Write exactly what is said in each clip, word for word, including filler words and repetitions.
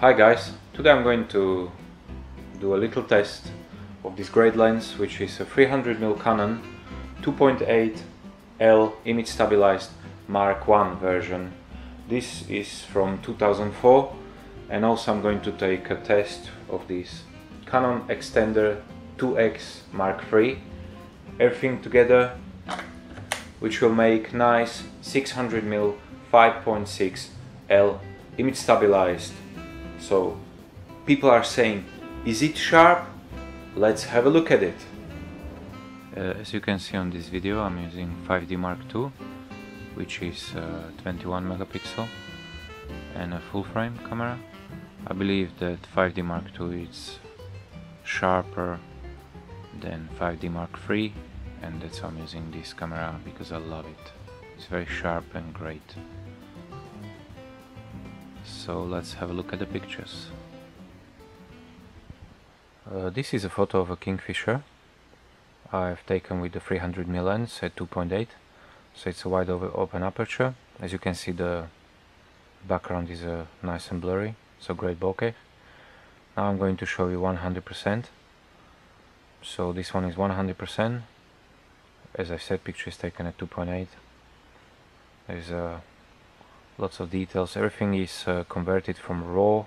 Hi guys, today I'm going to do a little test of this great lens, which is a three hundred millimeter Canon two point eight L image stabilized Mark one version. This is from two thousand four, and also I'm going to take a test of this Canon extender two X Mark three, everything together, which will make nice six hundred millimeter five point six L image stabilized. So people are saying, is it sharp? Let's have a look at it. Uh, as you can see on this video, I'm using five D Mark two, which is uh, twenty-one megapixel and a full frame camera. I believe that five D Mark two is sharper than five D Mark three, and that's why I'm using this camera, because I love it. It's very sharp and great. So let's have a look at the pictures. Uh, this is a photo of a kingfisher I've taken with the three hundred millimeter lens at two point eight, so it's a wide open aperture. As you can see, the background is uh, nice and blurry, so great bokeh. Now I'm going to show you one hundred percent. So this one is one hundred percent. As I said, picture is taken at two point eight. There's a lots of details, everything is uh, converted from raw.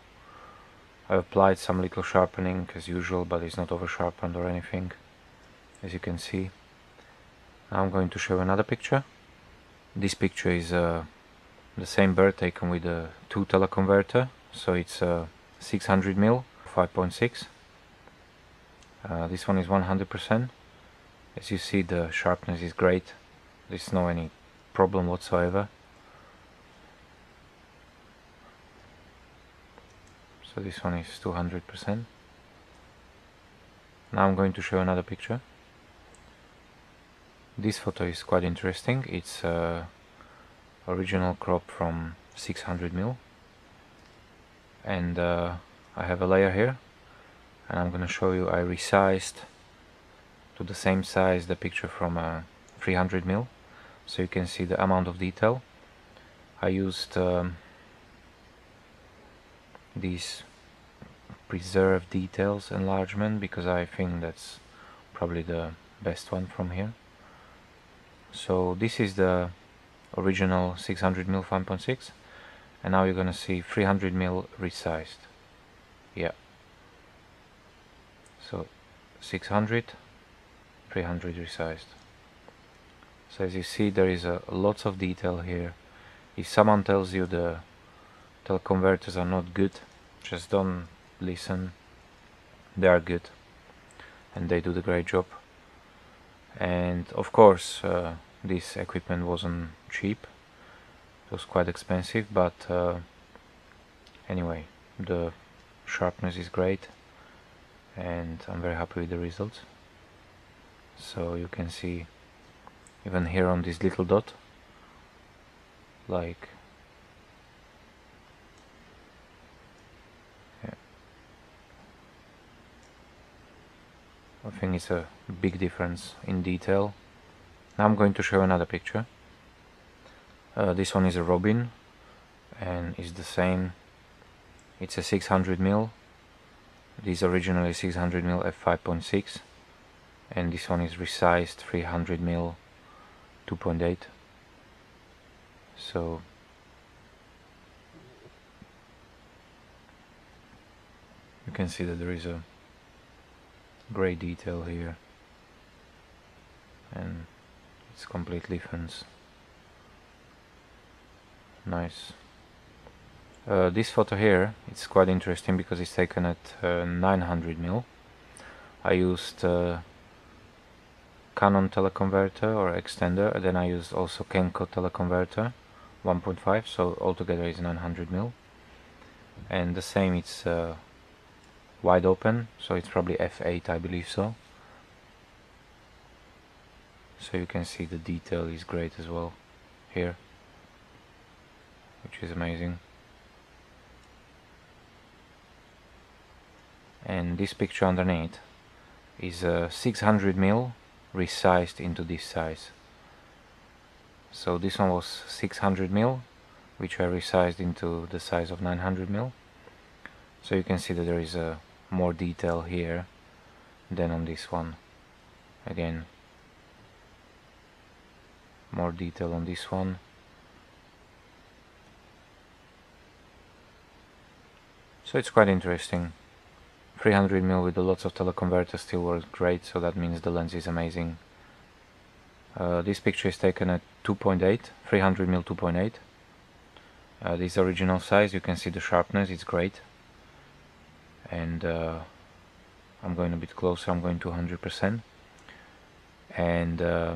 I applied some little sharpening as usual, but it's not over sharpened or anything, as you can see. Now I'm going to show another picture. This picture is uh, the same bird taken with a two teleconverter, so it's uh, six hundred millimeter five point six. Uh, this one is one hundred percent. As you see, the sharpness is great, there's no any problem whatsoever. So this one is two hundred percent. Now I'm going to show another picture. This photo is quite interesting. It's uh, original crop from six hundred millimeter, and uh, I have a layer here, and I'm gonna show you I resized to the same size the picture from uh, three hundred millimeter, so you can see the amount of detail. I used um, these preserved details enlargement, because I think that's probably the best one from here. So this is the original six hundred millimeter five point six, and now you're gonna see three hundred millimeter resized. Yeah, so six hundred, three hundred resized. So as you see, there is a lots of detail here. If someone tells you the teleconverters are not good, just don't listen. They are good, and they do the great job. And of course, uh, this equipment wasn't cheap, it was quite expensive, but uh, anyway, the sharpness is great, and I'm very happy with the results. So you can see, even here on this little dot, like I think it's a big difference in detail. Now I'm going to show another picture. Uh, this one is a robin, and it's the same. It's a six hundred millimeter. This originally six hundred millimeter f five point six, and this one is resized three hundred millimeter two point eight. So you can see that there is a great detail here, and it's completely different. Nice. Uh, this photo here, it's quite interesting because it's taken at uh, nine hundred millimeter. I used uh, Canon teleconverter or extender, and then I used also Kenko teleconverter one point five, so altogether is nine hundred millimeter, and the same, it's uh, wide open, so it's probably f eight, I believe so. So you can see the detail is great as well here, which is amazing. And this picture underneath is a uh, six hundred millimeter resized into this size. So this one was six hundred millimeter, which I resized into the size of nine hundred millimeter. So you can see that there is a more detail here than on this one. Again, more detail on this one. So it's quite interesting. three hundred millimeter with lots of teleconverter still works great, so that means the lens is amazing. Uh, this picture is taken at two point eight, three hundred millimeter two point eight. Uh, this original size, you can see the sharpness, it's great. And uh, I'm going a bit closer, I'm going to one hundred percent. And uh,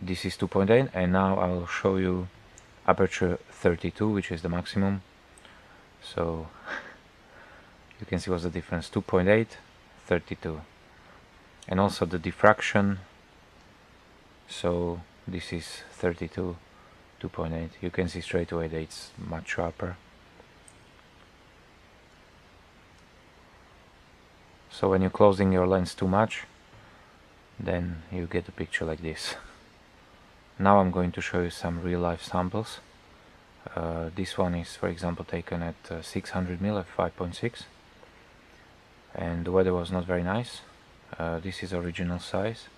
this is two point eight, and now I'll show you aperture thirty-two, which is the maximum. So you can see what's the difference, two point eight, thirty-two, and also the diffraction. So this is thirty-two, two point eight. You can see straight away that it's much sharper. So when you're closing your lens too much, then you get a picture like this. Now I'm going to show you some real-life samples. Uh, this one is, for example, taken at uh, six hundred millimeter at five point six, and the weather was not very nice. Uh, this is original size.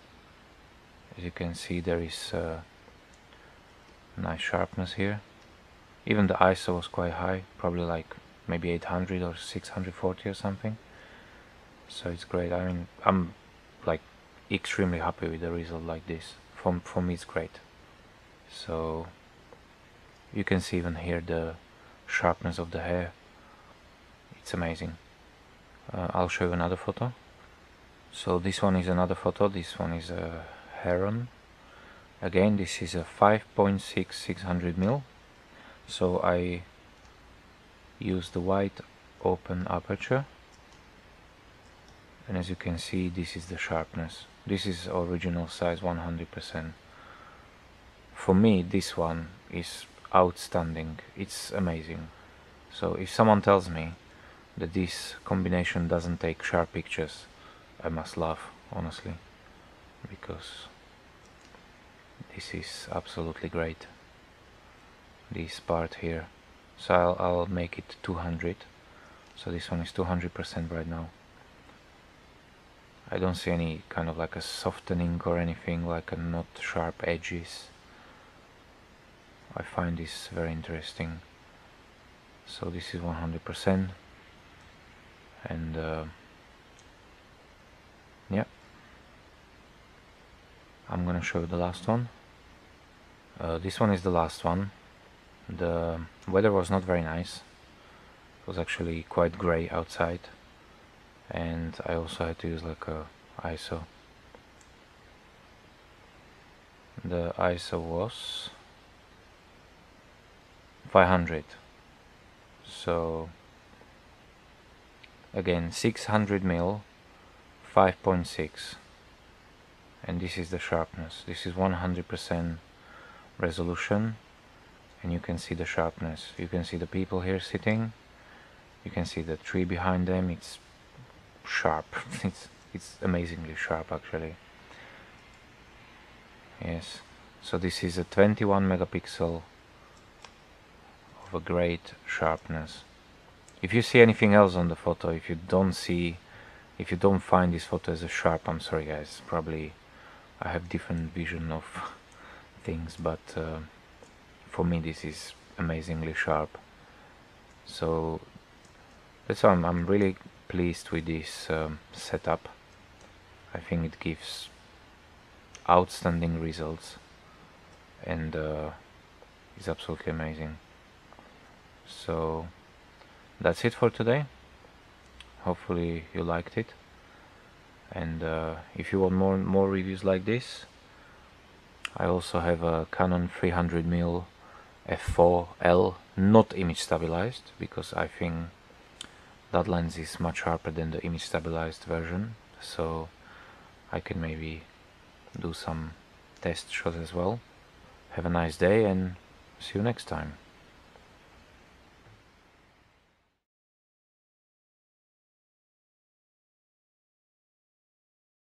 As you can see, there is uh, nice sharpness here. Even the I S O was quite high, probably like maybe eight hundred or six hundred forty or something. So it's great. I mean, I'm like extremely happy with the result like this. For, for me, it's great. So you can see even here the sharpness of the hair. It's amazing. Uh, I'll show you another photo. So this one is another photo. This one is a heron. Again, this is a five point six, six hundred millimeter. So I use the wide open aperture. And as you can see, this is the sharpness. This is original size, one hundred percent. For me, this one is outstanding. It's amazing. So if someone tells me that this combination doesn't take sharp pictures, I must laugh, honestly, because this is absolutely great, this part here. So I'll, I'll make it two hundred. So this one is two hundred percent right now. I don't see any kind of like a softening or anything, like a not sharp edges. I find this very interesting. So this is one hundred percent, and uh, yeah, I'm gonna show you the last one. Uh, this one is the last one. The weather was not very nice. It was actually quite grey outside. And I also had to use like a I S O. The I S O was five hundred. So again, six hundred millimeter, five point six, and this is the sharpness. This is one hundred percent resolution, and you can see the sharpness. You can see the people here sitting. You can see the tree behind them. It's sharp. it's it's amazingly sharp, actually. Yes, so this is a twenty-one megapixel of a great sharpness. If you see anything else on the photo, if you don't see, if you don't find this photo as a sharp, I'm sorry guys, probably I have different vision of things, but uh, for me this is amazingly sharp. So that's why I'm, I'm really pleased with this um, setup. I think it gives outstanding results, and uh, it's absolutely amazing. So that's it for today. Hopefully you liked it, and uh, if you want more more reviews like this, I also have a Canon three hundred millimeter f four L, not image stabilized, because I think that lens is much sharper than the image stabilized version, so I can maybe do some test shots as well. Have a nice day and see you next time.